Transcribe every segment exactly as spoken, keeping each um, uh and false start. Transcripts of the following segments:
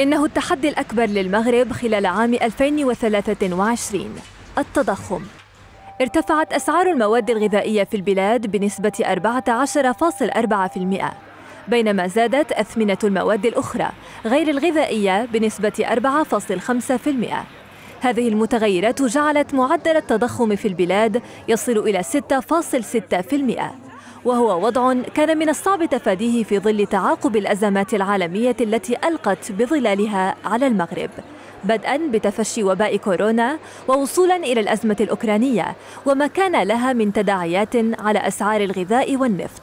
إنه التحدي الأكبر للمغرب خلال عام ألفين وثلاثة وعشرين التضخم. ارتفعت أسعار المواد الغذائية في البلاد بنسبة أربعة عشر فاصل أربعة بالمئة، بينما زادت أثمنة المواد الأخرى غير الغذائية بنسبة أربعة فاصل خمسة بالمئة. هذه المتغيرات جعلت معدل التضخم في البلاد يصل إلى ستة فاصل ستة بالمئة، وهو وضع كان من الصعب تفاديه في ظل تعاقب الأزمات العالمية التي ألقت بظلالها على المغرب، بدءاً بتفشي وباء كورونا ووصولاً إلى الأزمة الأوكرانية وما كان لها من تداعيات على أسعار الغذاء والنفط.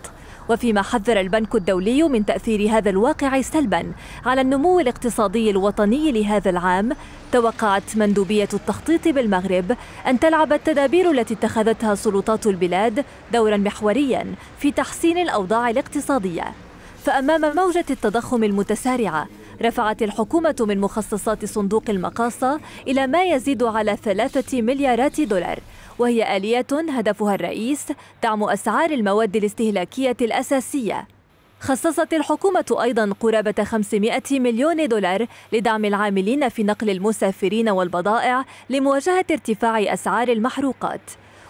وفيما حذر البنك الدولي من تأثير هذا الواقع سلباً على النمو الاقتصادي الوطني لهذا العام، توقعت مندوبية التخطيط بالمغرب أن تلعب التدابير التي اتخذتها سلطات البلاد دوراً محورياً في تحسين الأوضاع الاقتصادية. فأمام موجة التضخم المتسارعة، رفعت الحكومة من مخصصات صندوق المقاصة إلى ما يزيد على ثلاثة مليارات دولار، وهي آلية هدفها الرئيس دعم أسعار المواد الاستهلاكية الأساسية. خصصت الحكومة أيضاً قرابة خمسمائة مليون دولار لدعم العاملين في نقل المسافرين والبضائع لمواجهة ارتفاع أسعار المحروقات.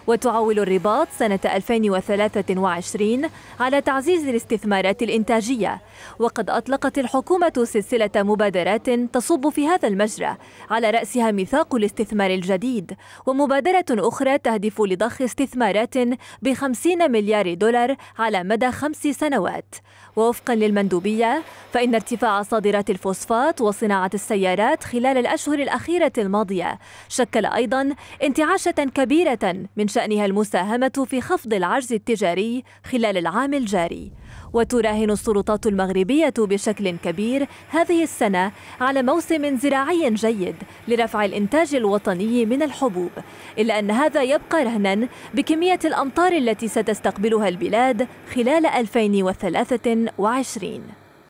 وتعول الرباط سنة ألفين وثلاثة وعشرين على تعزيز الاستثمارات الإنتاجية، وقد أطلقت الحكومة سلسلة مبادرات تصب في هذا المجرى، على رأسها ميثاق الاستثمار الجديد، ومبادرة أخرى تهدف لضخ استثمارات بخمسين مليار دولار على مدى خمس سنوات. ووفقاً للمندوبية، فإن ارتفاع صادرات الفوسفات وصناعة السيارات خلال الأشهر الأخيرة الماضية شكل أيضاً انتعاشة كبيرة من شأنها المساهمة في خفض العجز التجاري خلال العام الجاري. وتراهن السلطات المغربية بشكل كبير هذه السنة على موسم زراعي جيد لرفع الإنتاج الوطني من الحبوب، إلا أن هذا يبقى رهناً بكمية الأمطار التي ستستقبلها البلاد خلال ألفين وثلاثة وعشرين.